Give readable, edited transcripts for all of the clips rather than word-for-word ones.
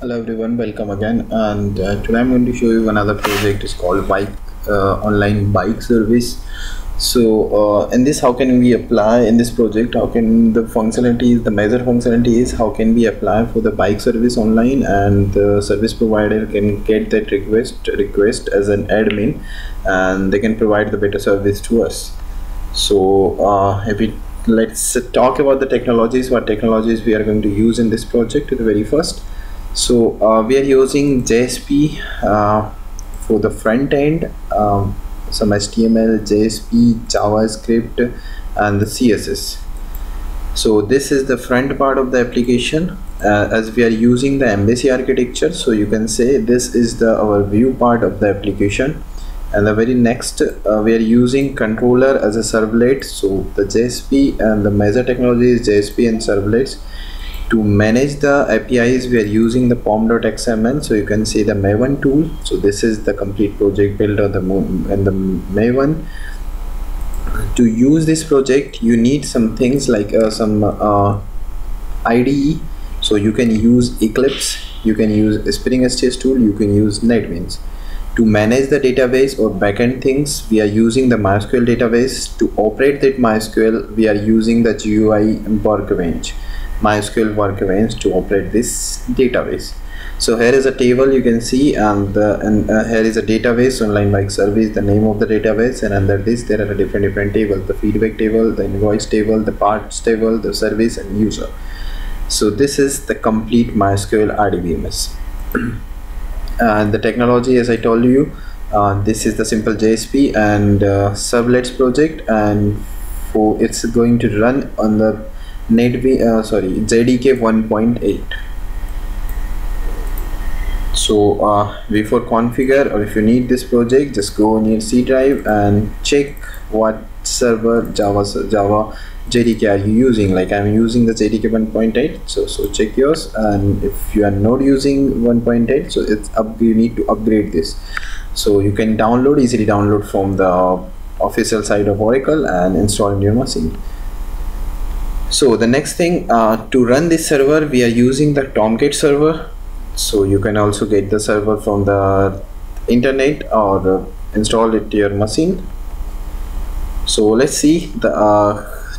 Hello everyone, welcome again. And today I'm going to show you another project. It's called bike online bike service. So in this, how can we apply in this project, how can the functionality is the major functionality is how can we apply for the bike service online, and the service provider can get that request as an admin, and they can provide the better service to us. So let's talk about the technologies, what technologies we are going to use in this project. The very first, so we are using JSP for the front end, some HTML, JSP, JavaScript and the CSS. So this is the front part of the application, as we are using the MVC architecture. So you can say this is our view part of the application. And the very next, we are using controller as a servlet. So the JSP and the major technology is JSP and servlets. To manage the APIs, we are using the pom.xml. So you can see the Maven tool. So this is the complete project builder and the Maven. To use this project, you need some things like some IDE. So you can use Eclipse, you can use Spring STS tool, you can use NetBeans. To manage the database or backend things, we are using the MySQL database. To operate that MySQL, we are using the MySQL workbench to operate this database. So here is a table you can see, and here is a database online bike service, the name of the database, and under this there are different tables: the feedback table, the invoice table, the parts table, the service and user. So this is the complete MySQL RDBMS. And the technology, as I told you, this is the simple JSP and servlets project, and it's going to run on the JDK 1.8. So before configure, or if you need this project, just go on your C drive and check what server Java JDK are you using. Like I'm using the JDK 1.8, so check yours. And if you are not using 1.8, so it's you need to upgrade this. So you can easily download from the official site of Oracle and install in your machine. So the next thing, to run this server, we are using the Tomcat server. So you can also get the server from the internet or install it to your machine. So let's see the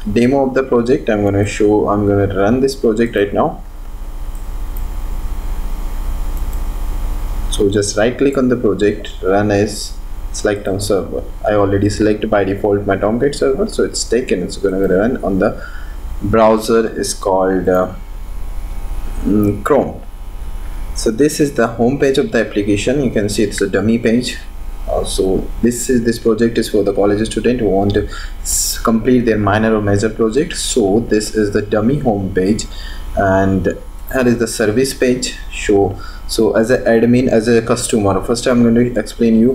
demo of the project. I'm going to run this project right now. So just right click on the project, run as, select on server. I already selected by default my Tomcat server, so it's taken. It's going to run on the browser is called Chrome. So this is the home page of the application. You can see it's a dummy page. So this project is for the college student who want to complete their minor or major project. So this is the dummy home page, and here is the service page. So as an admin, as a customer, first I'm going to explain you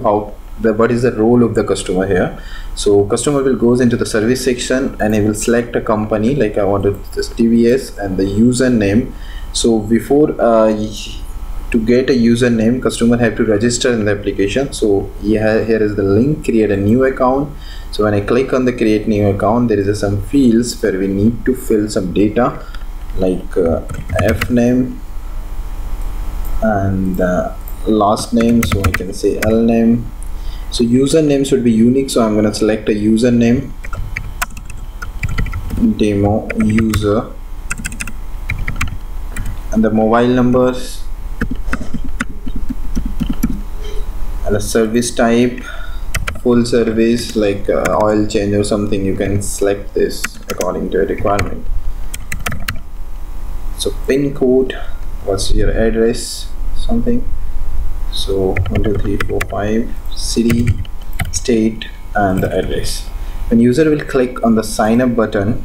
what is the role of the customer here. So customer will goes into the service section and he will select a company, like I wanted this TVS, and the username. So before to get a username, customer have to register in the application. So here is the link, create a new account. So when I click on the create new account, there is some fields where we need to fill some data, like F name and last name. So I can say L name. So username should be unique, so I'm going to select a username, demo user, and the mobile numbers, and a service type, full service, like oil change or something. You can select this according to your requirement. So pin code, what's your address, something. So 1, 2, 3, 4, 5, city, state and the address. When user will click on the sign up button,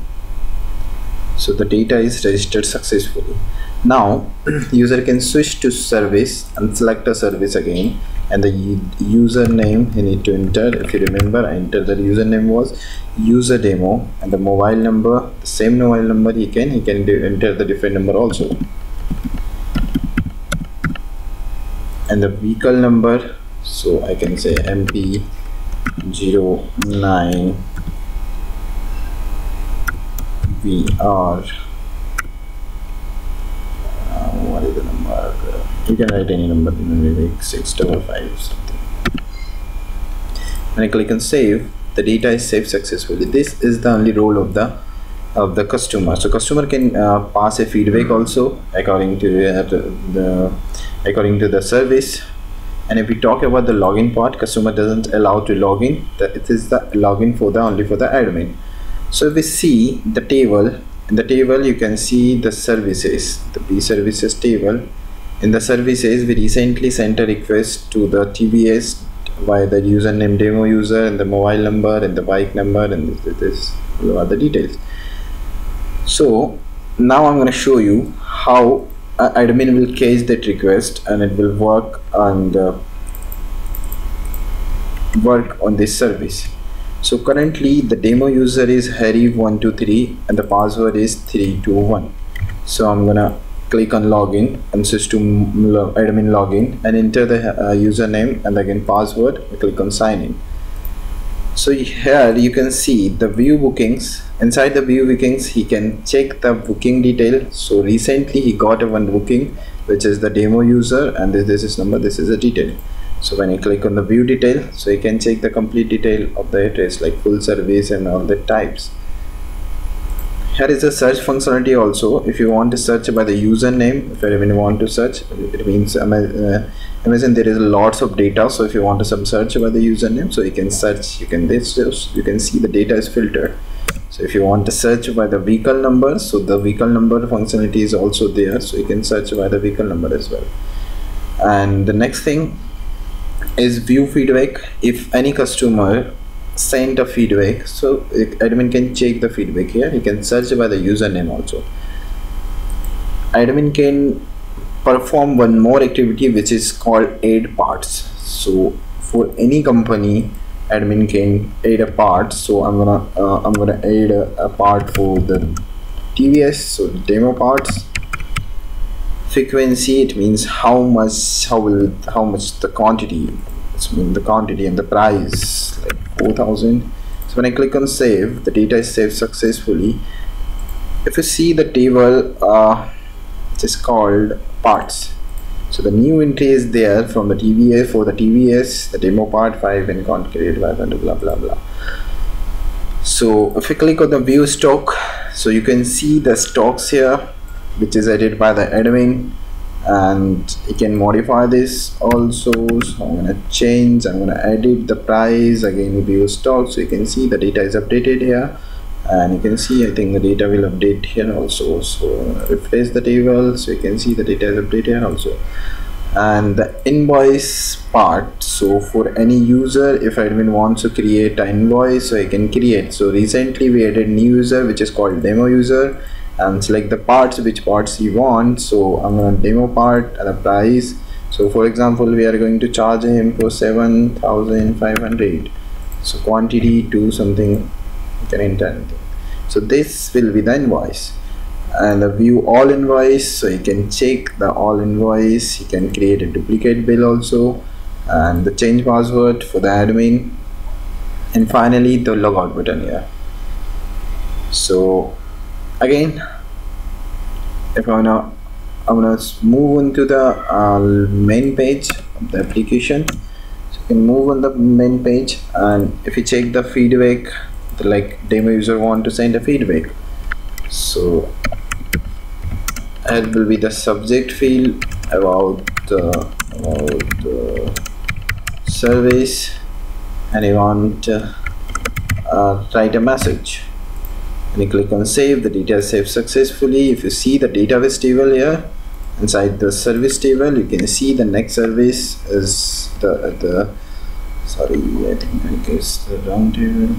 so the data is registered successfully. Now user can switch to service and select a service again, and the username you need to enter. If you remember, I entered the username was user demo, and the mobile number, the same mobile number, he can enter the different number also, and the vehicle number. So I can say MP09 VR. What is the number? You can write any number, maybe like 655 or something. When I click on save, the data is saved successfully. This is the only role of the customer. So customer can pass a feedback also according to the service. And if we talk about the login part, customer doesn't allow to login. It is the login for the only for the admin. So if we see the table, in the table you can see the services, the P services table. In the services, we recently sent a request to the TVS by the username demo user and the mobile number and the bike number and this other details. So now I'm going to show you how admin will cache that request and it will work and work on this service. So currently the demo user is Harry123 and the password is 321. So I'm gonna click on login and switch to admin login and enter the username and again password. I click on sign in. So here you can see the view bookings. Inside the view bookings, he can check the booking detail. So recently he got a one booking, which is the demo user, and this is number, this is a detail. So when you click on the view detail, so you can check the complete detail of the address, like full service and all the types. Here is a search functionality also. If you want to search by the username, if you want to search, it means imagine there is lots of data. So if you want to search by the username, so you can search, you can see the data is filtered. So if you want to search by the vehicle number, so the vehicle number functionality is also there. So you can search by the vehicle number as well. And the next thing is view feedback. If any customer sent a feedback, so admin can check the feedback here. You can search by the username also. Admin can perform one more activity which is called add parts. So for any company, admin can add a part. So I'm gonna add a part for the TVS. So demo parts. Frequency, it means how much the quantity. It's mean the quantity, and the price like 4,000. So when I click on save, the data is saved successfully. If you see the table, it is called parts. So the new entry is there from the TVS for the TVS, the demo part 5 and concrete blah blah blah. So if you click on the view stock, so you can see the stocks here, which is added by the admin, and you can modify this also. So I'm gonna change. I'm gonna edit the price again. View stock. So you can see the data is updated here. And you can see, I think the data will update here also. So refresh the table, so you can see the data is updated here also. And the invoice part, so for any user, if admin wants to create an invoice, so I can create. So recently we added new user, which is called demo user, and select the parts, which parts you want. So I'm gonna demo part and a price. So for example, we are going to charge him for 7,500. So quantity to something. So this will be the invoice, and the view all invoice, so you can check the all invoice. You can create a duplicate bill also, and the change password for the admin, and finally the logout button here. So again, if I'm gonna move on to the main page of the application. So you can move on the main page, and if you check the feedback, like demo user want to send a feedback, so it will be the subject field about the service, and you want to write a message. When you click on save, the data is saved successfully. If you see the database table here, inside the service table, you can see the next service is the sorry, I think I guess the round table.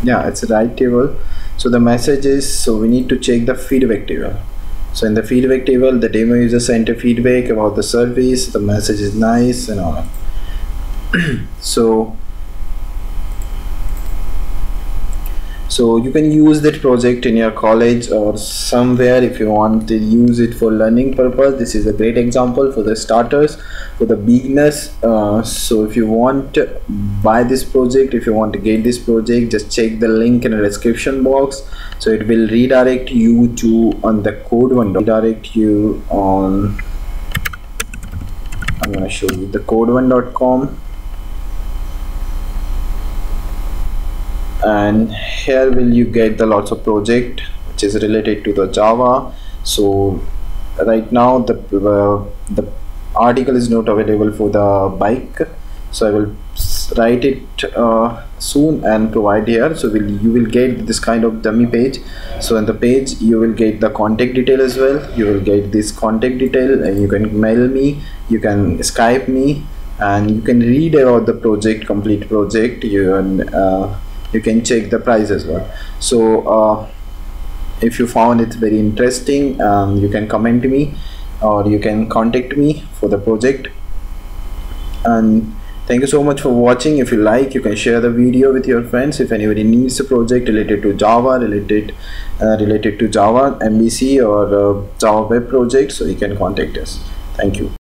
Yeah, it's the right table. So the message is, so we need to check the feedback table. So in the feedback table, the demo user sent a feedback about the service, the message is nice and all. So So you can use that project in your college or somewhere if you want to use it for learning purpose. This is a great example for the starters, for the beginners. So if you want to buy this project, if you want to get this project, just check the link in the description box. So it will redirect you to on the code window. Redirect you on, I'm going to show you the code1.com. And here will you get the lots of project which is related to the Java. So right now the article is not available for the bike, so I will write it soon and provide here. So you will get this kind of dummy page. So in the page you will get the contact detail as well. You will get this contact detail and you can mail me, you can Skype me, and you can read about the project, complete project. You and you can check the price as well. So if you found it very interesting, you can comment me or you can contact me for the project. And thank you so much for watching. If you like, you can share the video with your friends. If anybody needs a project related to Java, related to Java MVC or Java web project, so you can contact us. Thank you.